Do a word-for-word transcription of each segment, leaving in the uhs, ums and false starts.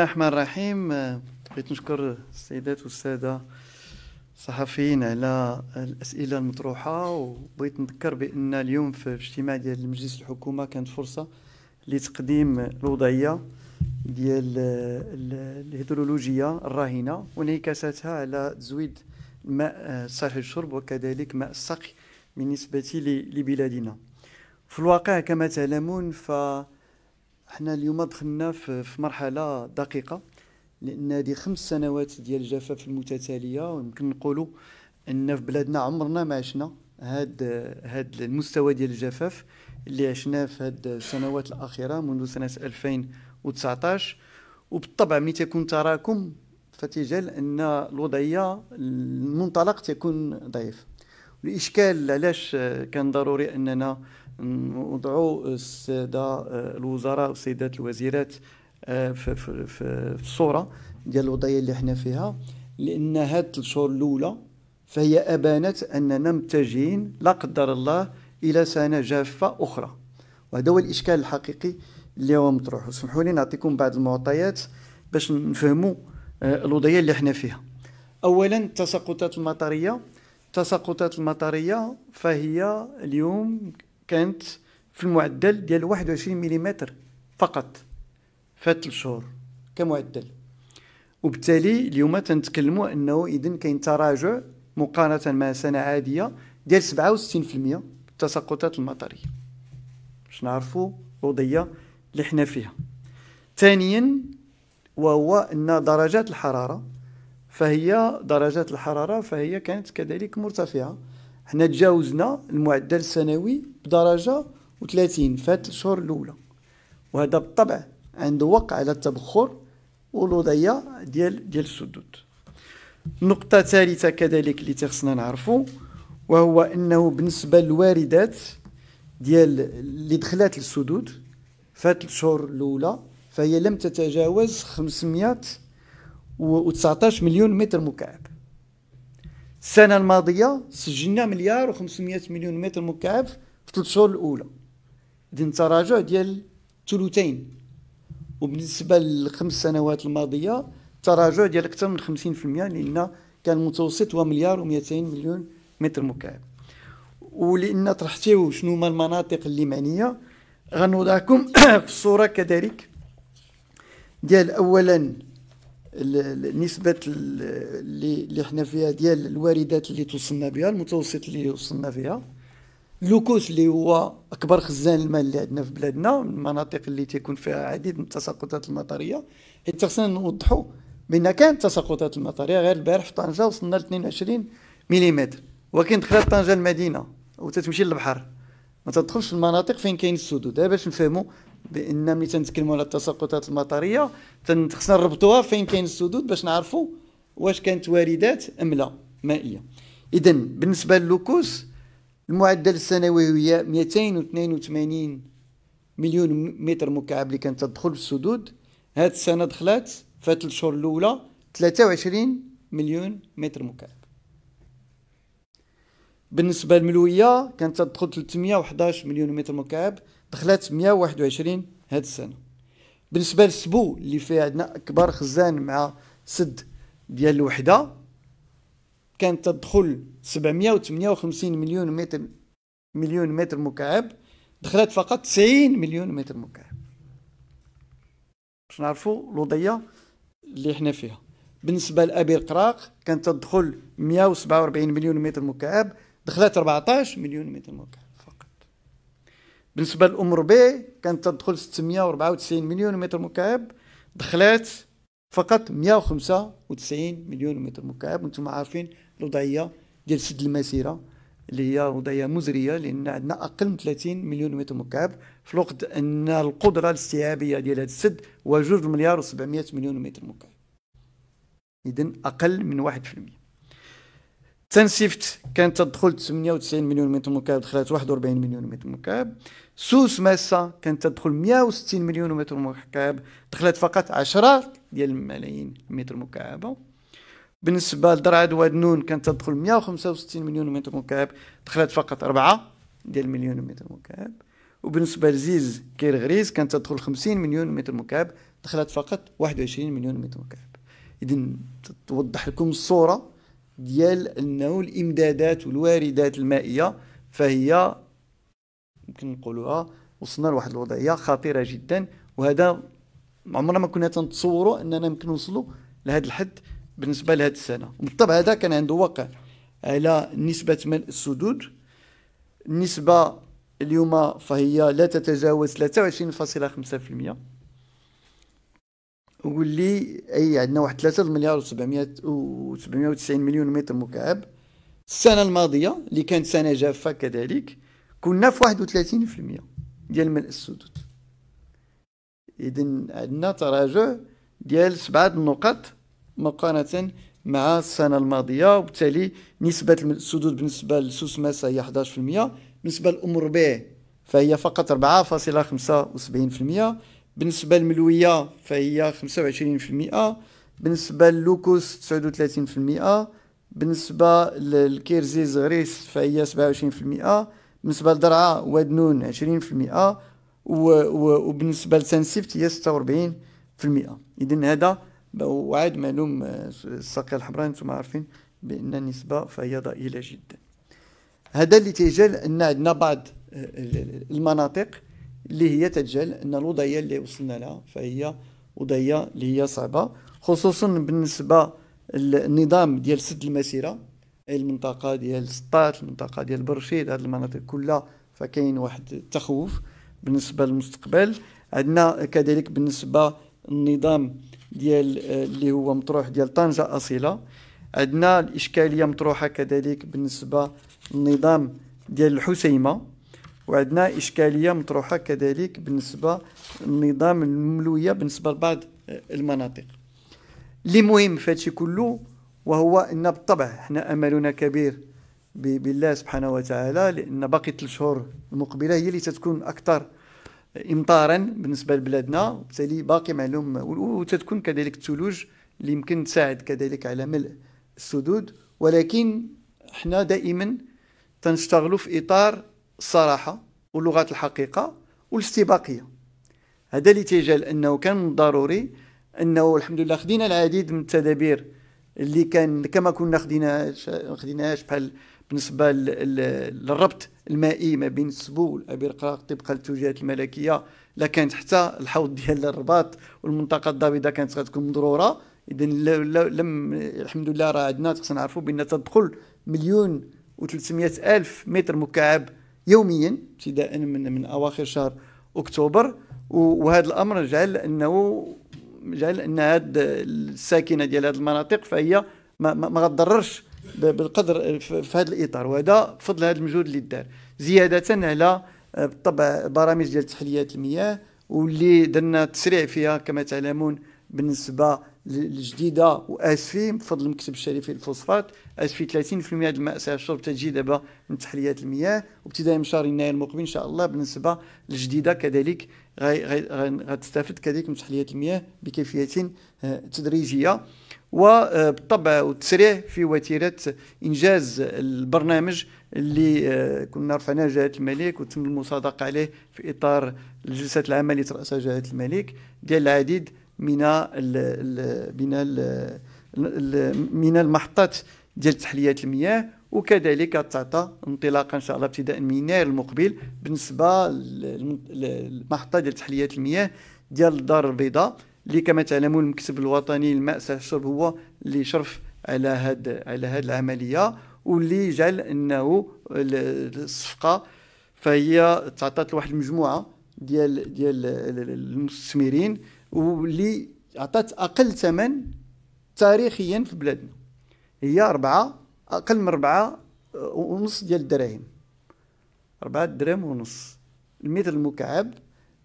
أحمد الرحيم. بغيت نشكر السيدات والسادة الصحفيين على الأسئلة المطروحة، وبغيت نذكر بأن اليوم في الاجتماع ديال مجلس الحكومة كانت فرصة لتقديم الوضعية ديال الهيدرولوجية الراهنة وانعكاساتها على تزويد الماء الصالح للشرب وكذلك ماء السقي بالنسبة لبلادنا. في الواقع كما تعلمون فاحنا اليوم دخلنا في مرحلة دقيقة، لأن هذه خمس سنوات ديال الجفاف المتتالية، ويمكن نقولوا أن في بلادنا عمرنا ما عشنا هذا هذا المستوى ديال الجفاف اللي عشناه في هذه السنوات الأخيرة منذ سنة ألفين وتسعطاش. وبالطبع ملي تكون تراكم فتجعل أن الوضعية المنطلق تكون ضعيف. الإشكال علاش كان ضروري أننا نوضعوا السادة الوزراء والسيدات الوزيرات في في في الصورة ديال الوضعية اللي حنا فيها، لأن هاد الشهور الأولى فهي أبانت أننا متجهين لا قدر الله إلى سنة جافة أخرى، وهذا هو الإشكال الحقيقي اللي هو مطروح. وسمحوا لي نعطيكم بعض المعطيات باش نفهموا الوضعية اللي حنا فيها. أولا التساقطات المطرية. التساقطات المطرية فهي اليوم كانت في المعدل ديال واحد وعشرين ملم فقط في ثلاث شهور كمعدل، وبالتالي اليوم تنتكلموا انه اذا كاين تراجع مقارنه مع سنه عاديه ديال سبعة وستين بالمئة في التساقطات المطريه، باش نعرفوا الوضعيه اللي حنا فيها. ثانيا وهو ان درجات الحراره فهي درجات الحراره فهي كانت كذلك مرتفعه، حنا تجاوزنا المعدل السنوي بدرجه وثلاثين في الشهور الاولى، وهذا بالطبع عنده وقع على التبخر والوضعيه ديال ديال السدود. النقطه الثالثه كذلك اللي تخصنا نعرفوا وهو انه بالنسبه للواردات ديال اللي دخلات للسدود في الشهور الاولى فهي لم تتجاوز خمسمائة وتسعطاش مليون متر مكعب. السنه الماضيه سجلنا مليار وخمسمائة مليون متر مكعب في ثلاث شهور الاولى، اذن تراجع ديال ثلثين، وبالنسبه للخمس سنوات الماضيه تراجع ديال اكثر من خمسين بالمئة، لان كان المتوسط هو مليار ومئتين مليون متر مكعب. ولان طرحتيو شنو هما المناطق اللي معنيه غنوضعكم في الصوره كذلك ديال اولا نسبه اللي اللي حنا فيها ديال الواردات اللي توصلنا بها، المتوسط اللي وصلنا فيها، اللوكوس اللي هو اكبر خزان الماء اللي عندنا في بلادنا، المناطق اللي تيكون فيها عديد من التساقطات المطريه، حيت خصنا نوضحوا بان كانت التساقطات المطريه غير البارح في طنجه وصلنا ل اثنين وعشرين ملم، ولكن دخلت طنجه المدينه وتتمشي للبحر، ما تدخلش في المناطق فين كاين السدود. دابا باش نفهموا بان ملي تنتكلموا على التساقطات المطريه خصنا نربطوها فين كاين السدود باش نعرفوا واش كانت واردات ام لا مائيه. اذا بالنسبه للوكوس المعدل السنوي هي مئتين واثنين وثمانين مليون متر مكعب اللي كانت تدخل في السدود، هاد السنه دخلات في ثلاث شهور الاولى ثلاثة وعشرين مليون متر مكعب. بالنسبه للملويه كانت تدخل ثلاثمائة وأحد عشر مليون متر مكعب، دخلات مئة وواحد وعشرين هاد السنه. بالنسبه للسبو اللي فيها عندنا اكبر خزان مع سد ديال الوحده كانت تدخل سبعمائة وثمانية وخمسين مليون متر مليون متر مكعب، دخلت فقط تسعين مليون متر مكعب، باش نعرفوا الوضعيه اللي حنا فيها. بالنسبه لابي القراق كانت تدخل مئة وسبعة وأربعين مليون متر مكعب، دخلت أربعطاش مليون متر مكعب فقط. بالنسبه لأمر بي كانت تدخل ستمائة وأربعة وتسعين مليون متر مكعب، دخلت فقط مئة وخمسة وتسعين مليون متر مكعب. وانتم عارفين الوضعيه ديال سد المسيره اللي هي وضعيه مزريه، لان عندنا اقل من ثلاثين مليون متر مكعب، في الوقت ان القدره الاستيعابيه ديال هذا السد هو جوج مليار وسبعمائة مليون متر مكعب، اذا اقل من واحد بالمئة. تانسيفت كانت تدخل ثمانية وتسعين مليون متر مكعب، دخلت واحد وأربعين مليون متر مكعب. سوس ماسة كانت تدخل مئة وستين مليون متر مكعب، دخلت فقط عشرة ديال الملايين متر مكعبه. بالنسبه لدرعد واد نون كانت تدخل مئة وخمسة وستين مليون متر مكعب، دخلت فقط أربعة ديال المليون متر مكعب. وبالنسبه لزيز كير غريس كانت تدخل خمسين مليون متر مكعب، دخلت فقط واحد وعشرين مليون متر مكعب. اذا توضح لكم الصوره ديال انه الامدادات والواردات المائيه فهي يمكن نقولوها وصلنا لواحد الوضعيه خطيره جدا، وهذا عمرنا ما كنا تنتصوروا اننا يمكن نوصلوا لهذا الحد بالنسبه لهذه السنه. وبالطبع هذا كان عنده وقع على نسبه ملء السدود. النسبه اليوم فهي لا تتجاوز ثلاثة وعشرين فاصلة خمسة بالمئة، واللي اي عندنا واحد ثلاثة مليار وسبعمائة وتسعين مليون متر مكعب. السنه الماضيه اللي كانت سنه جافه كذلك كنا في واحد وثلاثين بالمئة ديال ملء السدود. اذن عندنا تراجع ديال سبعه النقط مقارنه مع السنه الماضيه، وبالتالي نسبه السدود بالنسبه لسوس ماسة هي أحد عشر بالمئة، بالنسبه للامور به فهي فقط أربعة فاصلة خمسة وسبعين بالمئة، بالنسبه للملويه فهي خمسة وعشرين بالمئة، بالنسبه للوكوس تسعة وثلاثين بالمئة، بالنسبه للكيرزيز غريس فهي سبعة وعشرين بالمئة، بالنسبه لدرعا واد نون عشرين بالمئة، وبالنسبه لتانسيفت هي ستة وأربعين بالمئة. اذا هذا وعاد معلوم الساقية الحمراء انتم عارفين بان النسبه فهي ضئيله جدا. هذا اللي تيجعل ان عندنا بعض المناطق اللي هي تتجعل ان الوضعيه اللي وصلنا لها فهي وضعيه اللي هي صعبه، خصوصا بالنسبه للنظام ديال سد المسيره، المنطقه ديال سطات، المنطقه ديال برشيد، هذه المناطق كلها فكاين واحد التخوف بالنسبه للمستقبل. عندنا كذلك بالنسبه للنظام ديال اللي هو مطروح ديال طنجة أصيلة، عندنا الإشكالية مطروحة كذلك بالنسبة للنظام ديال الحسيمة، وعندنا إشكالية مطروحة كذلك بالنسبة للنظام الملوية بالنسبة لبعض المناطق. اللي مهم في هادشي كله وهو أن بالطبع حنا أملنا كبير بالله سبحانه وتعالى، لأن باقي ثلاث شهور المقبلة هي اللي تتكون أكثر امطارا بالنسبه لبلادنا، وبالتالي باقي معلوم وتتكون كذلك الثلوج اللي يمكن تساعد كذلك على ملء السدود. ولكن احنا دائما تنشتغلوا في اطار الصراحه ولغه الحقيقه والاستباقيه. هذا اللي تيجعل انه كان ضروري انه الحمد لله خدينا العديد من التدابير اللي كان كما كنا خدينا خديناهاش بحال بالنسبه للربط المائي ما بين السبو والأبي القراق طبقا للتوجيهات الملكيه، لا كانت حتى الحوض ديال الرباط والمنطقه الضابطه كانت غتكون مضروره. اذا لم الحمد لله راه عندنا خصنا نعرفوا بان تدخل مليون و300 الف متر مكعب يوميا ابتداء من من اواخر شهر اكتوبر، وهذا الامر جعل انه جعل ان هذه الساكنه ديال هذه المناطق فهي ما ما غتضررش بالقدر في هذا الاطار، وهذا بفضل هذا المجهود اللي دار زياده على بالطبع برامج ديال تحليات المياه واللي درنا تسريع فيها كما تعلمون بالنسبه للجديده واسفي بفضل المكتب الشريف للفوسفات. اسفي ثلاثين بالمئة ديال الماء صالح للشرب تجي دابا من تحليات المياه، وابتداء من شهر يناير المقبل ان شاء الله بالنسبه للجديده كذلك غتستافد كذلك من تحليات المياه بكيفيه تدريجيه. وبالطبع والتسريع في وتيره انجاز البرنامج اللي كنا رفعناه جلاله الملك وتم المصادقه عليه في اطار الجلسه العامه اللي تراسها جلاله الملك ديال العديد من ال من المحطات ديال تحليات المياه، وكذلك تعطى انطلاقا ان شاء الله ابتداء من يناير المقبل بالنسبه للمحطه ديال تحليات المياه ديال الدار البيضاء اللي كما تعلمون المكتب الوطني للماء صالح للشرب هو اللي شرف على هاد على هاد العمليه، واللي جعل انه الصفقه فهي تعطات لواحد المجموعه ديال ديال المستثمرين واللي عطات اقل ثمن تاريخيا في بلادنا، هي أربعة اقل من أربعة ونص ديال الدراهم، أربعة درهم ونص المتر المكعب.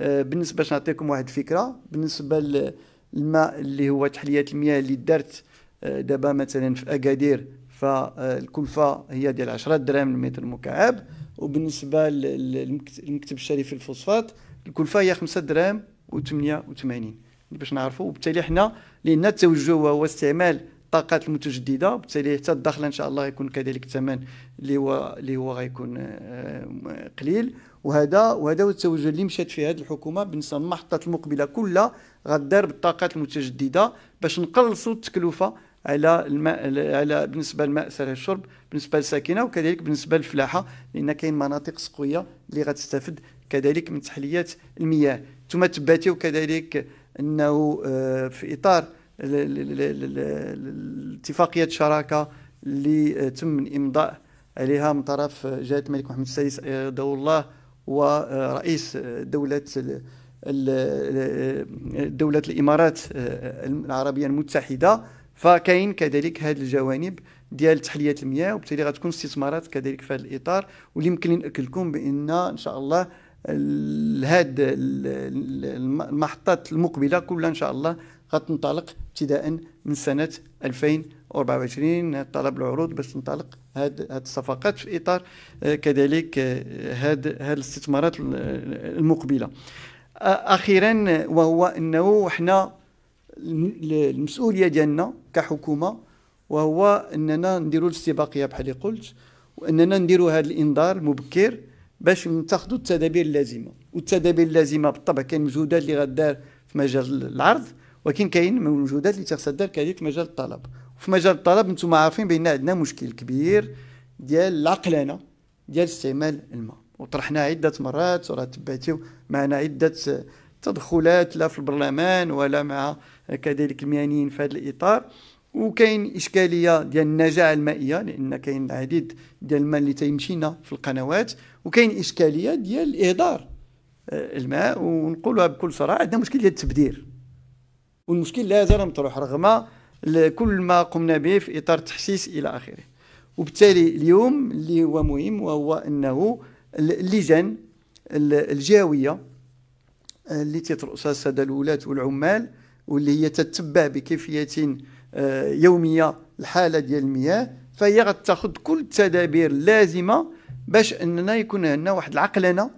بالنسبه باش نعطيكم واحد الفكره بالنسبه للماء اللي هو تحليات المياه اللي دارت دابا مثلا في اكادير فالكلفه هي ديال عشرة درهم للمتر المكعب، وبالنسبه للمكتب الشريف للفوسفات الكلفه هي خمسة درهم و ثمانية وثمانين باش نعرفوا. وبالتالي حنا لان التوجه هو استعمال الطاقات المتجدده، وبالتالي حتى الدخل ان شاء الله يكون كذلك الثمن اللي هو اللي هو غيكون قليل. وهذا وهذا هو التوجه اللي مشات فيه هذه الحكومه بالنسبه للمحطات المقبله كلها غدار بالطاقات المتجدده باش نقلصوا التكلفه على الماء على بالنسبه للماء سهل الشرب بالنسبه للساكنه، وكذلك بالنسبه للفلاحه لان كاين مناطق سقويه اللي غتستافد كذلك من تحليات المياه. ثم تباتي وكذلك انه في اطار اتفاقيه الشراكه اللي تم الامضاء عليها من طرف جلاله الملك محمد السادس رضي الله ورئيس دوله دوله الامارات العربيه المتحده، فكاين كذلك هذه الجوانب ديال تحليه المياه، وبالتالي غتكون استثمارات كذلك في هذا الاطار. واللي يمكن ناكلكم بان ان شاء الله هاد المحطات المقبله كلها ان شاء الله غتنطلق ابتداء من سنه ألفين وأربعة وعشرين طلب العروض باش تنطلق هاد هاد الصفقات في اطار كذلك هاد هاد الاستثمارات المقبله. اخيرا وهو انه حنا المسؤوليه ديالنا كحكومه وهو اننا نديروا الاستباقيه بحال اللي قلت، واننا نديروا هذا الانذار المبكر باش نتخذوا التدابير اللازمه. والتدابير اللازمه بالطبع كاين مجهودات اللي غدار في مجال العرض، ولكن كاين مجهودات اللي تغتدار كذلك في مجال الطلب. وفي مجال الطلب نتوما عارفين بان عندنا مشكل كبير ديال العقلانه ديال استعمال الماء، وطرحنا عده مرات وراه تبعتيو معنا عده تدخلات لا في البرلمان ولا مع كذلك المهنيين في هذا الاطار. وكاين اشكاليه ديال النجاعه المائيه لان كاين العديد ديال الماء اللي تيمشينا في القنوات، وكاين اشكاليه ديال اهدار الماء. ونقولها بكل صراحه عندنا مشكل ديال التبذير، والمشكل لا زال مطروح رغم كل ما قمنا به في اطار التحسيس الى اخره. وبالتالي اليوم اللي هو مهم وهو انه اللجان الجاويه اللي تترأسها الساده الولاة والعمال واللي هي تتبع بكيفيه يوميه الحاله ديال المياه، فهي غتاخذ كل التدابير اللازمه باش اننا يكون عندنا واحد العقلنه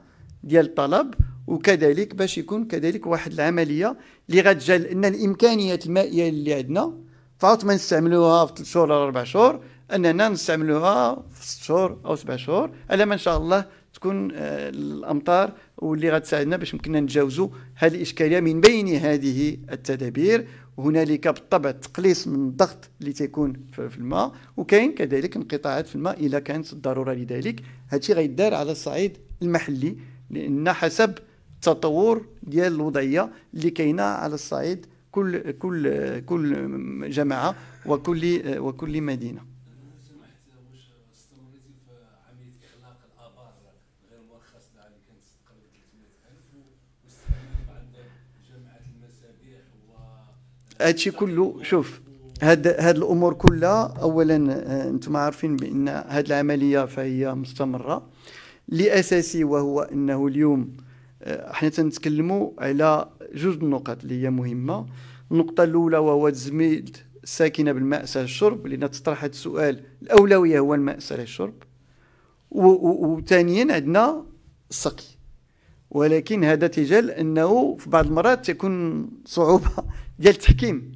ديال الطلب، وكذلك باش يكون كذلك واحد العمليه اللي غتجعل ان الامكانيات المائيه اللي عندنا فعاد ما نستعملوها في ثلاث شهور ولا اربع شهور اننا نستعملوها في ست شهور او سبع شهور على ما ان شاء الله تكون الامطار واللي غتساعدنا باش يمكننا نتجاوزوا هذه الاشكاليه. من بين هذه التدابير هنالك بالطبع تقليص من الضغط اللي تيكون في الماء، وكاين كذلك انقطاعات في الماء اذا كانت الضروره لذلك. هذا الشيء غيدار على الصعيد المحلي لان حسب التطور ديال الوضعيه اللي كاينه على الصعيد كل كل كل جماعه وكل وكل مدينه. هادشي كله شوف هاد هاد الامور كلها اولا انتم عارفين بان هاد العمليه فهي مستمره لاساسي، وهو انه اليوم حنا تنتكلموا على جوج النقط اللي هي مهمه. النقطه الاولى وهو تزميل الساكنه بالماء سهل الشرب لان تطرح هذا السؤال، الاولويه هو الماء سهل الشرب. وثانيا عندنا السقي، ولكن هذا تجل انه في بعض المرات تكون صعوبه ديال التحكيم،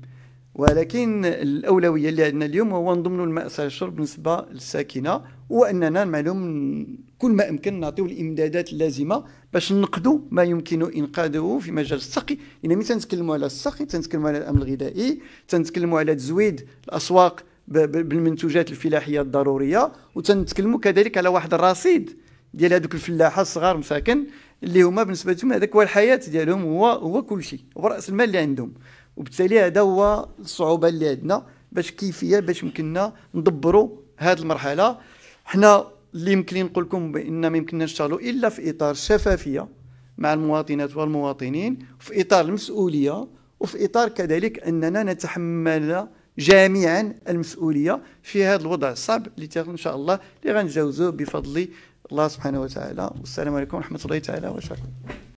ولكن الاولويه اللي عندنا اليوم هو نضمنوا الماء سهل الشرب بالنسبه للساكنه، واننا معلوم كل ما امكن نعطيو الامدادات اللازمه باش ننقذوا ما يمكن انقاذه في مجال السقي. لان ملي تنتكلموا على السقي تنتكلموا على الامن الغذائي، تنتكلموا على تزويد الاسواق بالمنتوجات الفلاحيه الضروريه، وتنتكلموا كذلك على واحد الرصيد ديال هذوك الفلاحه الصغار مساكن اللي هما بالنسبه لهم هذاك هو الحياه ديالهم، هو هو كل شيء، هو راس المال اللي عندهم. وبالتالي هذا هو الصعوبه اللي عندنا باش كيفيه باش يمكننا ندبروا هذه المرحله. حنا اللي يمكن نقول لكم بان ما يمكنناش نشتغلوا الا في اطار الشفافيه مع المواطنات والمواطنين، في اطار المسؤوليه، وفي اطار كذلك اننا نتحمل جميعا المسؤوليه في هذا الوضع الصعب اللي ان شاء الله اللي غنتجاوزوه بفضل الله سبحانه وتعالى. والسلام عليكم ورحمه الله تعالى وبركاته.